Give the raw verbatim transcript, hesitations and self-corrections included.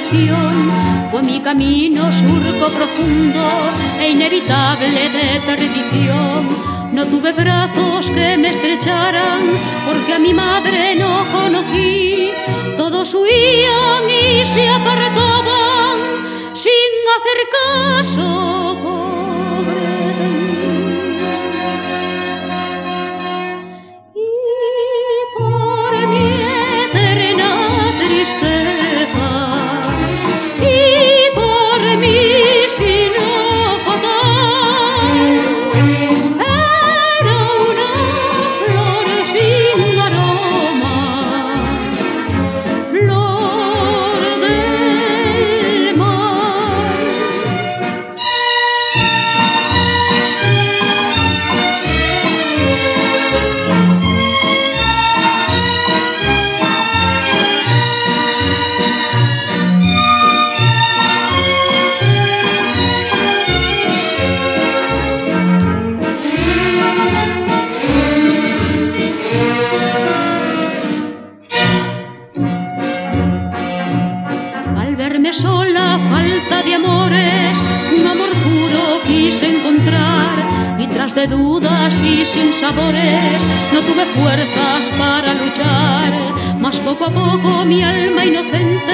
dirección fue mi camino, surco profundo e inevitable de perdición. No tuve brazos que me estrecharan, porque a mi madre no conocí. Todos huían y se apartaban sin hacer caso, pobre de mí. Y por mi eterna tristeza, y por mí sino fatal, era una flor sin aroma, flor. Sola, falta de amores, un amor puro quise encontrar, y tras de dudas y sin sabores no tuve fuerzas para luchar. Mas poco a poco mi alma inocente